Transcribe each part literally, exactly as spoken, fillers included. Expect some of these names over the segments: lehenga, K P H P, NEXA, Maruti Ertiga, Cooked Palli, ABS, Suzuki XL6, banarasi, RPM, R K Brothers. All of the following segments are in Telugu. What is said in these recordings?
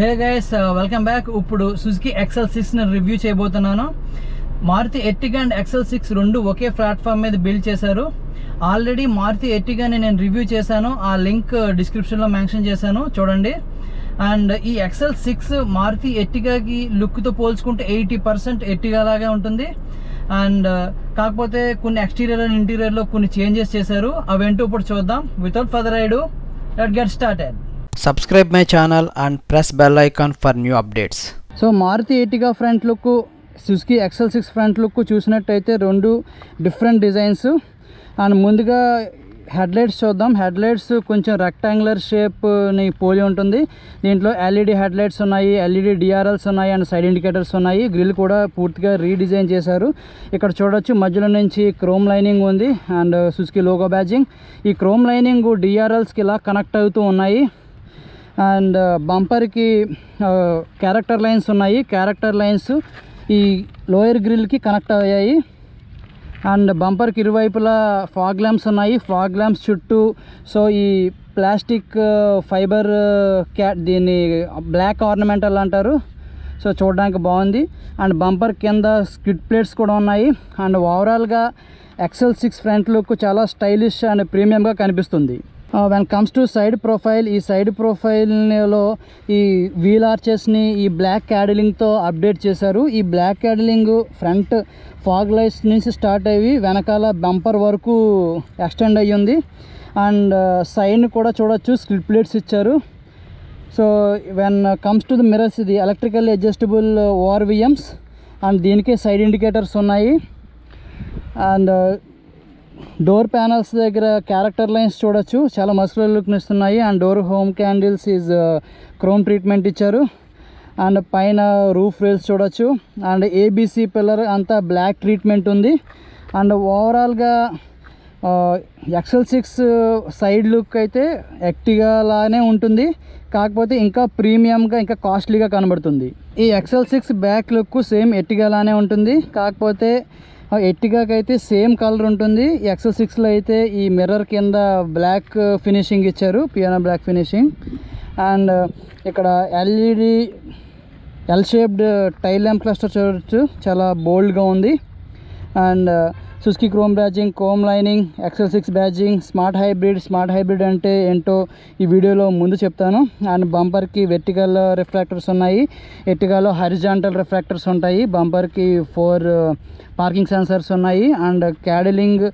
Hey guys, welcome back. ఇప్పుడు Suzuki X L six ని రివ్యూ చేయబోతున్నాను. Maruti Ertiga and X L six రెండు ఒకే ప్లాట్ఫామ్ మీద బిల్డ్ చేశారు. ఆల్రెడీ Maruti Ertiga ని నేను రివ్యూ చేశాను. ఆ లింక్ డిస్క్రిప్షన్ లో మెన్షన్ చేశాను, చూడండి. అండ్ ఈ X L six Maruti Ertiga కి లుక్ తో పోల్చుకుంటే eighty percent Ertiga లాగే ఉంటుంది. అండ్ కాకపోతే కొన్ని ఎక్స్టీరియర్ అండ్ ఇంటీరియర్ లో కొన్ని చేంజెస్ చేశారు. అవేంటో ఇప్పుడు చూద్దాం. Without further ado, let's get started. Subscribe my channel and press bell icon for new updates. So Maruti Ertiga front look, Suzuki X L six front look చూసినట్టయితే రెండు డిఫరెంట్ డిజైన్స్. అండ్ ముందుగా హెడ్లైట్స్ చూద్దాం. హెడ్లైట్స్ కొంచెం రెక్టాంగులర్ షేప్ని పోలి ఉంటుంది. దీంట్లో ఎల్ఈడి హెడ్లైట్స్ ఉన్నాయి, ఎల్ఈడి డిఆర్ఎల్స్ ఉన్నాయి, అండ్ సైడ్ ఇండికేటర్స్ ఉన్నాయి. గ్రిల్ కూడా పూర్తిగా రీడిజైన్ చేశారు. ఇక్కడ చూడవచ్చు మధ్యలో నుంచి క్రోమ్ లైనింగ్ ఉంది అండ్ సుజుకి లోగో బ్యాజింగ్. ఈ క్రోమ్ లైనింగ్ డిఆర్ఎల్స్కి ఇలా కనెక్ట్ అవుతూ ఉన్నాయి. అండ్ బంపర్కి క్యారెక్టర్ లైన్స్ ఉన్నాయి. క్యారెక్టర్ లైన్స్ ఈ లోయర్ గ్రిల్కి కనెక్ట్ అయ్యాయి. అండ్ బంపర్కి ఇరువైపులా ఫాగ్ ల్యాంప్స్ ఉన్నాయి. ఫాగ్ ల్యాంప్స్ చుట్టూ సో ఈ ప్లాస్టిక్ ఫైబర్ క్యా దీన్ని బ్లాక్ ఆర్నమెంటల్ అంటారు. సో చూడడానికి బాగుంది. అండ్ బంపర్ కింద స్కిడ్ ప్లేట్స్ కూడా ఉన్నాయి. అండ్ ఓవరాల్గా X L six front look చాలా స్టైలిష్ అండ్ ప్రీమియంగా కనిపిస్తుంది. When comes to side profile, ఈ సైడ్ ప్రొఫైల్లో ఈ వీల్ ఆర్చెస్ని ఈ బ్లాక్ క్యాడలింగ్తో అప్డేట్ చేశారు. ఈ black cladding front fog lights నుంచి స్టార్ట్ అయ్యి వెనకాల బంపర్ వరకు ఎక్స్టెండ్ అయ్యి ఉంది. అండ్ సైడ్ని కూడా చూడొచ్చు, స్కిడ్ ప్లేట్స్ ఇచ్చారు. So when comes to the mirrors, ఇది ఎలక్ట్రికల్ అడ్జస్టబుల్ ఓఆర్విఎమ్స్ అండ్ దీనికి సైడ్ ఇండికేటర్స్ ఉన్నాయి. అండ్ డోర్ ప్యానల్స్ దగ్గర క్యారెక్టర్ లైన్స్ చూడొచ్చు, చాలా మస్కులర్ లుక్ ఇస్తున్నాయి. And door home candles is chrome treatment ఇచ్చారు. అండ్ పైన రూఫ్ రేల్స్ చూడొచ్చు. అండ్ ఏబీసీ పిల్లర్ అంతా బ్లాక్ ట్రీట్మెంట్ ఉంది. అండ్ ఓవరాల్గా X L six side look అయితే Ertiga లానే ఉంటుంది, కాకపోతే ఇంకా ప్రీమియంగా ఇంకా కాస్ట్లీగా కనబడుతుంది. ఈ X L six back look same Ertiga లానే ఉంటుంది, కాకపోతే ఎర్టిగాకి అయితే సేమ్ కలర్ ఉంటుంది. X L six లో అయితే ఈ మిర్రర్ కింద బ్లాక్ ఫినిషింగ్ ఇచ్చారు, పియానో బ్లాక్ ఫినిషింగ్. అండ్ ఇక్కడ LED L shaped tail lamp cluster చూడవచ్చు, చాలా బోల్డ్గా ఉంది. And Suzuki chrome badging, chrome lining, X L six badging, smart hybrid. Smart hybrid అంటే ఏంటో ఈ వీడియోలో ముందు చెప్తాను. అండ్ బంపర్కి వెర్టికల్ రిఫ్రాక్టర్స్ ఉన్నాయి, ఎర్టిగాలో హరిజాంటల్ రిఫ్రాక్టర్స్ ఉంటాయి. బంపర్కి ఫోర్ పార్కింగ్ సెన్సర్స్ ఉన్నాయి. అండ్ క్యాడలింగ్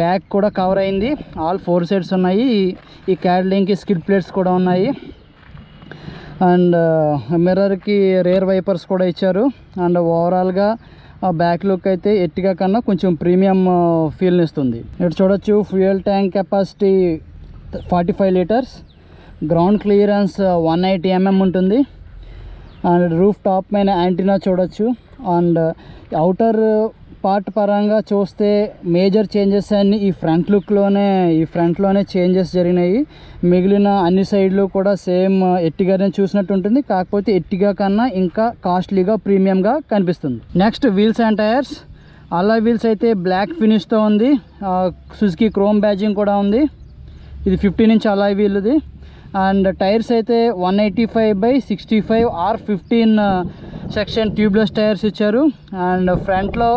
బ్యాక్ కూడా కవర్ అయింది, ఆల్ ఫోర్ సైడ్స్ ఉన్నాయి. ఈ క్యాడలింగ్కి స్కిడ్ ప్లేట్స్ కూడా ఉన్నాయి. అండ్ మిర్రర్కి రేర్ వైపర్స్ కూడా ఇచ్చారు. అండ్ ఓవరాల్గా ఆ బ్యాక్ లుక్ అయితే Ertiga కన్నా కొంచెం ప్రీమియం ఫీల్ని ఇస్తుంది. ఇక్కడ చూడొచ్చు fuel tank capacity forty five litres, ground clearance one eighty mm ఉంటుంది. అండ్ రూఫ్ టాప్ పైన యాంటీనా చూడొచ్చు. అండ్ అవుటర్ పార్ట్ పరంగా చూస్తే మేజర్ చేంజెస్ అన్నీ ఈ ఫ్రంట్ లుక్లోనే ఈ ఫ్రంట్లోనే చేంజెస్ జరిగినాయి. మిగిలిన అన్ని సైడ్లు కూడా సేమ్ Ertigaనే చూసినట్టు ఉంటుంది, కాకపోతే Ertiga కన్నా ఇంకా కాస్ట్లీగా ప్రీమియంగా కనిపిస్తుంది. Next wheels and tyres. Alloy wheels అయితే బ్లాక్ ఫినిష్తో ఉంది, సుజుకి క్రోమ్ బ్యాజింగ్ కూడా ఉంది. ఇది ఫిఫ్టీన్ ఇంచ్ అలాయ్ వీల్ది. అండ్ టైర్స్ అయితే one eighty five by sixty five R fifteen section tubeless tyres ఇచ్చారు. అండ్ ఫ్రంట్లో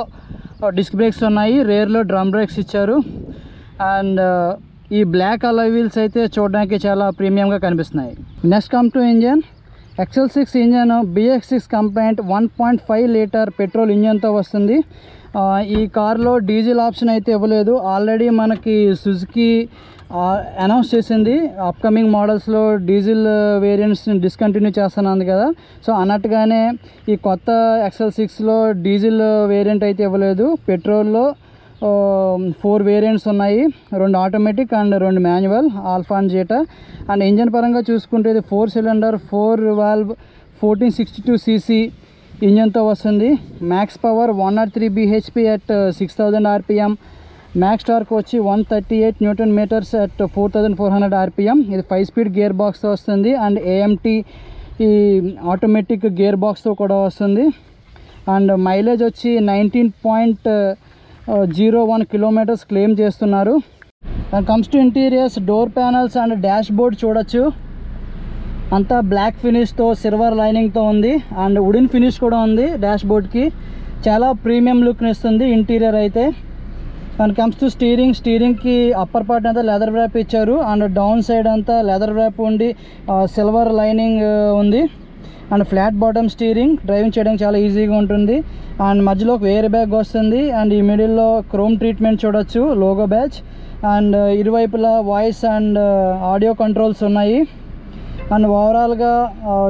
డిస్క్ బ్రేక్స్ ఉన్నాయి, రేర్లో డ్రమ్ బ్రేక్స్ ఇచ్చారు. అండ్ ఈ బ్లాక్ అలాయ్ వీల్స్ అయితే చూడడానికి చాలా ప్రీమియంగా కనిపిస్తున్నాయి. Next come to engine. X L six engine B X six complaint one point five litre petrol ఇంజన్తో వస్తుంది. ఈ కార్లో డీజిల్ ఆప్షన్ అయితే ఇవ్వలేదు. ఆల్రెడీ మనకి సుజుకి అనౌన్స్ చేసింది అప్కమింగ్ మోడల్స్లో డీజిల్ వేరియంట్స్ని డిస్కంటిన్యూ చేస్తున్నాను కదా. సో అన్నట్టుగానే ఈ కొత్త X L sixలో డీజిల్ వేరియంట్ అయితే ఇవ్వలేదు. పెట్రోల్లో ఫోర్ వేరియంట్స్ ఉన్నాయి, రెండు ఆటోమేటిక్ అండ్ రెండు manual, alpha and zeta. And engine పరంగా చూసుకుంటే ఇది four cylinder four valve fourteen sixty two cc ఇంజన్తో వస్తుంది. Max power one not three BHP at six thousand RPM, max torque వచ్చి one thirty eight newton metres at four thousand four hundred RPM. ఇది ఫైవ్ స్పీడ్ గేర్ బాక్స్తో వస్తుంది. అండ్ ఏఎంటీ ఈ ఆటోమేటిక్ గేర్ బాక్స్తో కూడా వస్తుంది. అండ్ మైలేజ్ వచ్చి nineteen point zero one kilometres claim చేస్తున్నారు. Comes to interiors, door panels and dashboard చూడొచ్చు. अंत ब्लैक फिनिश तो सिल्वर लाइनिंग तो and wooden finish dashboard की चला प्रीमियम लुक इंटीरियर अयिते when it comes to steering steering की upper part अंत लेदर व्रैप इच्चारू अंड डाउन साइड अंत लेदर व्रैप उंडी सिल्वर लाइनिंग उंदी and flat bottom steering driving चेयडम चाला ईजीगा उंटुंदी अंड मध्यलो एयर बैग वस्तुंदी अंड ई मिडिल लो क्रोम ट्रीटमेंट चूडोच्चु लोगो बैच अंड इरुवैपुला वॉइस अंड ऑडियो कंट्रोल्स उन्नायि अंड ओवराल गा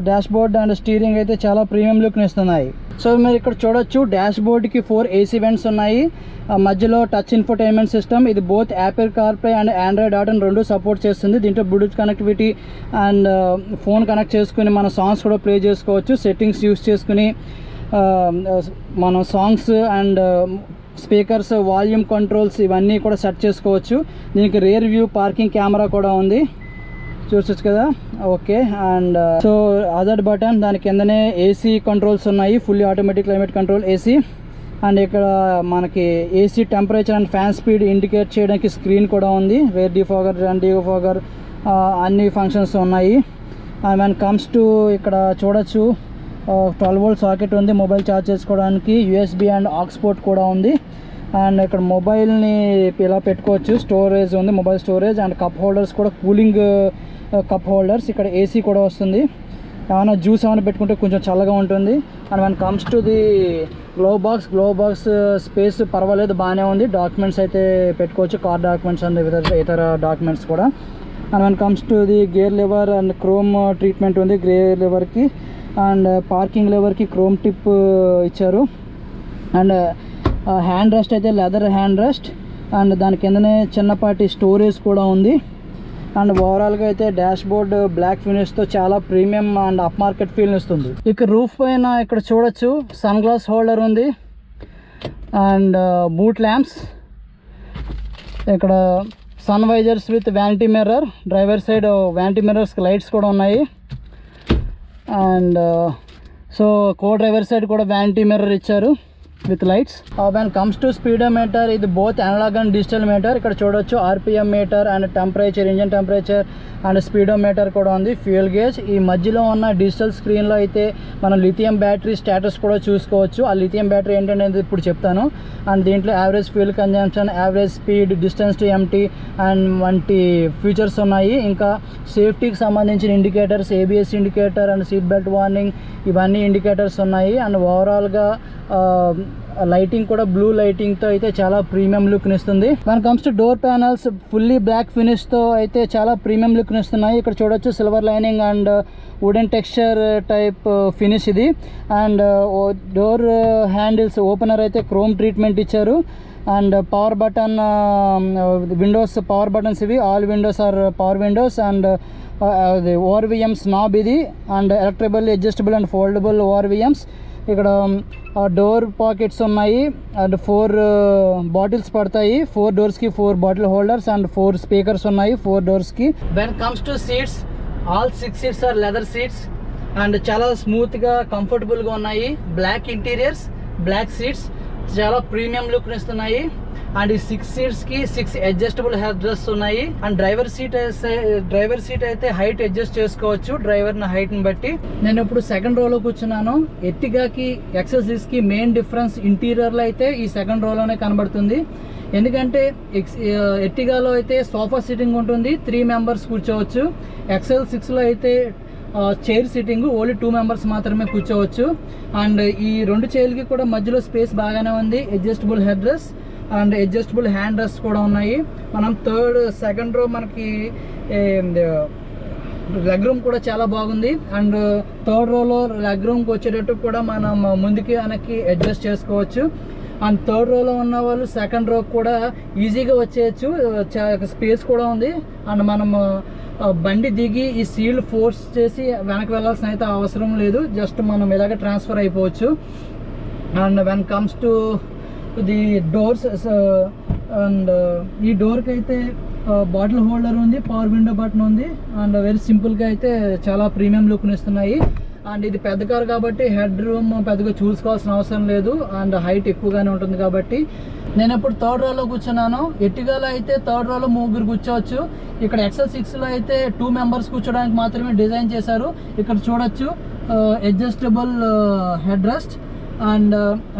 डैश बोर्ड अंड स्टीयरिंग अयिते चाला प्रीमियम लुक नि इस्तुन्नायि। सो मेरे इक्कड चूडोच्चु डैश बोर्ड की फोर एसी वेंट्स उन्नायि मध्यलो टच इन्फोटेनमेंट सिस्टम इदि both Apple CarPlay and Android Auto रेंडू सपोर्ट चेस्तुंदी दींतो Bluetooth connectivity and phone connect चेसुकोनि मन सांग्स कूडा प्ले चेसुकोवच्चु सेटिंग्स यूज चेसुकोनि मन songs and speakers volume controls इवन्नी कूडा सेट चेसुकोवच्चु दीनिकि रियर व्यू पार्किंग कैमरा कूडा उंदी చూసొచ్చు కదా okay and so other button దాని కిందనే ఏసీ కంట్రోల్స్ ఉన్నాయి fully automatic climate control AC and ఇక్కడ మనకి AC temperature and fan speed indicate చేయడానికి స్క్రీన్ కూడా ఉంది వేర్ డిఫాగర్ అండ్ డిఫాగర్ అన్ని ఫంక్షన్స్ ఉన్నాయి అండ్ when comes to ఇక్కడ చూడొచ్చు ట్వెల్వ్ వోల్ట్ సాకెట్ ఉంది మొబైల్ ఛార్జ్ చేసుకోవడానికి యూఎస్బి అండ్ ఆక్స్ పోర్ట్ కూడా ఉంది అండ్ ఇక్కడ మొబైల్ ని ఇలా పెట్టుకోవచ్చు స్టోరేజ్ ఉంది mobile storage and cup holders కూడా కూలింగ్ కప్ హోల్డర్స్ ఇక్కడ ఏసీ కూడా వస్తుంది ఏమైనా జ్యూస్ ఏమైనా పెట్టుకుంటే కొంచెం చల్లగా ఉంటుంది and when comes to the glove box glove box space పర్వాలేదు బానే ఉంది డాక్యుమెంట్స్ అయితే పెట్టుకోవచ్చు కార్ డాక్యుమెంట్స్ అండ్ ఇతర డాక్యుమెంట్స్ కూడా and when comes to the gear lever and chrome treatment ఉంది గేర్ లివర్ కి అండ్ పార్కింగ్ లివర్ కి క్రోమ్ టిప్ ఇచ్చారు అండ్ హ్యాండ్ రెస్ట్ అయితే లెదర్ హ్యాండ్ రెస్ట్ అండ్ దాని కిందనే చిన్నపాటి స్టోరేజ్ కూడా ఉంది అండ్ ఓవరాల్ గా అయితే డాష్ బోర్డ్ బ్లాక్ ఫినిష్ తో చాలా premium and up market feel ఇస్తుంది. ఇక్కడ రూఫ్ పైన ఇక్కడ చూడొచ్చు సన్ గ్లాస్ హోల్డర్ ఉంది అండ్ బూట్ ల్యాంప్స్ ఇక్కడ sun visors with vanity mirror driver side vanity mirrors lights కూడా ఉన్నాయి and so co driver side కూడా వ్యానిటీ మిర్రర్ ఇచ్చారు with lights. Uh, when comes to speedometer it both analog and digital meter ikkada chodochu rpm meter and temperature engine temperature and speedometer kuda undi fuel gauge ee madhyalo unna digital screen lo aithe mana lithium battery status kuda chusukochu aa lithium battery entante ippudu cheptanu and deentlo average fuel consumption average speed distance to empty and vanti features unnayi inka safety ki sambandhinchina indicators abs indicator and seat belt warning ivanni indicators unnayi and overall ga lighting కూడా బ్లూ లైటింగ్ తో అయితే చాలా ప్రీమియం లుక్ నిస్తుంది. when comes to door panels fully black finish తో అయితే చాలా ప్రీమియం లుక్ నిస్తున్నాయి. ఇక్కడ చూడొచ్చు silver lining and wooden texture type finish ఇది అండ్ డోర్ హ్యాండిల్స్ ఓపెనర్ అయితే క్రోమ్ ట్రీట్మెంట్ ఇచ్చారు and power button windows power buttons ఇవి all windows are power windows and ORVMs knob ఇది and ఎలక్ట్రబుల్ adjustable and foldable ORVMs ఇక్కడ డోర్ పాకెట్స్ ఉన్నాయి అండ్ ఫోర్ బాటిల్స్ పడతాయి ఫోర్ డోర్స్ కి four bottle holders and four speakers ఉన్నాయి ఫోర్ డోర్స్ కి. when comes to seats all six seats are leather seats and చాలా స్మూత్ గా కంఫర్టబుల్ గా ఉన్నాయి బ్లాక్ ఇంటీరియర్స్ బ్లాక్ సీట్స్ చాలా ప్రీమియం లుక్ నిస్తున్నాయి అండ్ ఈ సిక్స్ సీట్స్ కి సిక్స్ అడ్జస్టబుల్ హెడ్ రెస్ట్ ఉన్నాయి and driver seat driver seat అయితే హైట్ అడ్జస్ట్ చేసుకోవచ్చు డ్రైవర్ ని హైట్ ని బట్టి. నేను ఇప్పుడు సెకండ్ రో లో కూర్చున్నాను ఎర్టిగాకి ఎక్స్ ఎల్ సిక్స్ కి మెయిన్ డిఫరెన్స్ ఇంటీరియర్ లో అయితే ఈ సెకండ్ రో లోనే కనబడుతుంది ఎందుకంటే ఎర్టిగాలో అయితే సోఫా సిట్టింగ్ ఉంటుంది త్రీ మెంబర్స్ కూర్చోవచ్చు ఎక్స్ ఎల్ సిక్స్ లో అయితే chair sitting only two members మాత్రమే కూర్చోవచ్చు అండ్ ఈ రెండు చైర్లకి కూడా మధ్యలో స్పేస్ బాగానే ఉంది adjustable head rest and adjustable hand rest కూడా ఉన్నాయి మనం థర్డ్ సెకండ్ రో మనకి లెగ్ రూమ్ కూడా చాలా బాగుంది అండ్ థర్డ్ రోలో లెగ్ రూమ్కి వచ్చేటట్టు కూడా మనం ముందుకి వెనక్కి అడ్జస్ట్ చేసుకోవచ్చు అండ్ థర్డ్ రోలో ఉన్న వాళ్ళు సెకండ్ రో కూడా ఈజీగా వచ్చేయచ్చు స్పేస్ కూడా ఉంది అండ్ మనము బండి దిగి ఈ సీల్ ఫోర్స్ చేసి వెనక్కి వెళ్ళాల్సిన అయితే అవసరం లేదు జస్ట్ మనం ఇలాగే ట్రాన్స్ఫర్ అయిపోవచ్చు and when comes to the doors and ఈ డోర్కి అయితే బాటిల్ హోల్డర్ ఉంది పవర్ విండో బటన్ ఉంది అండ్ వెరీ సింపుల్గా అయితే చాలా ప్రీమియం లుక్ని ఇస్తున్నాయి అండ్ ఇది పెద్ద కారు కాబట్టి హెడ్ రూమ్ పెద్దగా చూసుకోవాల్సిన అవసరం లేదు అండ్ హైట్ ఎక్కువగానే ఉంటుంది కాబట్టి నేను ఇప్పుడు థర్డ్ రోలో కూర్చున్నాను. ఎర్టిగాలో అయితే థర్డ్ రోలో ముగ్గురు కూర్చోవచ్చు. ఇక్కడ ఎక్సెల్ సిక్స్లో అయితే టూ మెంబర్స్ కూర్చోడానికి మాత్రమే డిజైన్ చేశారు. ఇక్కడ చూడొచ్చు adjustable head rest and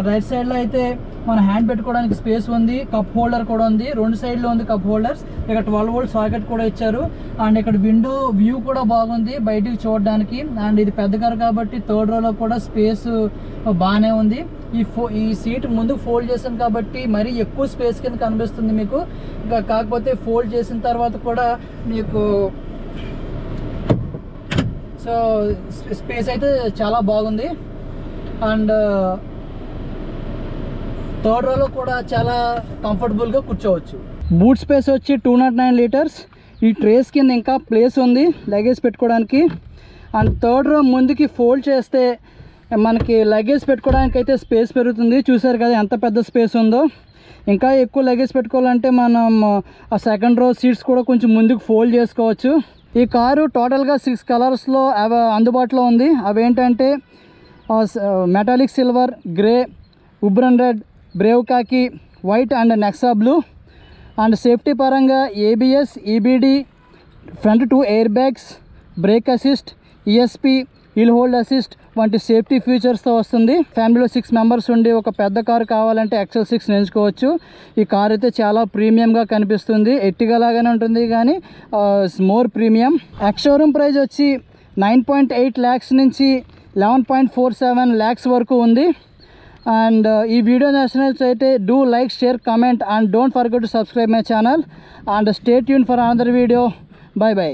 right సైడ్లో అయితే మన హ్యాండ్ పెట్టుకోవడానికి స్పేస్ ఉంది. కప్ హోల్డర్ కూడా ఉంది, రెండు సైడ్లో ఉంది కప్ హోల్డర్స్. ఇక్కడ ట్వెల్వ్ వోల్ట్ సాకెట్ కూడా ఇచ్చారు. అండ్ ఇక్కడ విండో వ్యూ కూడా బాగుంది బయటికి చూడడానికి. అండ్ ఇది పెద్ద కారు కాబట్టి థర్డ్ రోలో కూడా స్పేస్ బాగానే ఉంది. ఈ ఫో ఈ సీట్ ముందు ఫోల్డ్ చేసాను కాబట్టి మరీ ఎక్కువ స్పేస్ కింద కనిపిస్తుంది మీకు. ఇంకా కాకపోతే ఫోల్డ్ చేసిన తర్వాత కూడా మీకు సో స్పేస్ అయితే చాలా బాగుంది. అండ్ థర్డ్ రోలో కూడా చాలా కంఫర్టబుల్గా కూర్చోవచ్చు. బూట్ స్పేస్ వచ్చి టూ నాట్ నైన్ లీటర్స్. ఈ ట్రేస్ కింద ఇంకా ప్లేస్ ఉంది లగేజ్ పెట్టుకోవడానికి. అండ్ థర్డ్ రో ముందుకి ఫోల్డ్ చేస్తే మనకి లగేజ్ పెట్టుకోవడానికి అయితే స్పేస్ పెరుగుతుంది. చూసారు కదా ఎంత పెద్ద స్పేస్ ఉందో. ఇంకా ఎక్కువ లగేజ్ పెట్టుకోవాలంటే మనం ఆ సెకండ్ రో సీట్స్ కూడా కొంచెం ముందుకు ఫోల్డ్ చేసుకోవచ్చు. ఈ కారు టోటల్గా సిక్స్ కలర్స్లో అందుబాటులో ఉంది. అవేంటంటే metallic silver, grey, auburn red, brave khaki, white and Nexa blue. And safety పరంగా ABS, EBD, front two air bags, brake assist, ESP, hill hold assist వంటి సేఫ్టీ ఫీచర్స్తో వస్తుంది. ఫ్యామిలీలో సిక్స్ మెంబర్స్ ఉండి ఒక పెద్ద కారు కావాలంటే ఎక్సెల్ సిక్స్ ఎంచుకోవచ్చు. ఈ కార్ అయితే చాలా ప్రీమియంగా కనిపిస్తుంది. ఎర్టిగా లాగానే ఉంటుంది కానీ మోర్ ప్రీమియం. ఎక్స్షోరూమ్ ప్రైజ్ వచ్చి నైన్ పాయింట్ ఎయిట్ ల్యాక్స్ నుంచి eleven point four seven lakhs వరకు ఉంది. అండ్ ఈ వీడియో నచ్చినట్లయితే do like, share, comment and don't forget to subscribe my channel. And stay tune for another video. Bye by.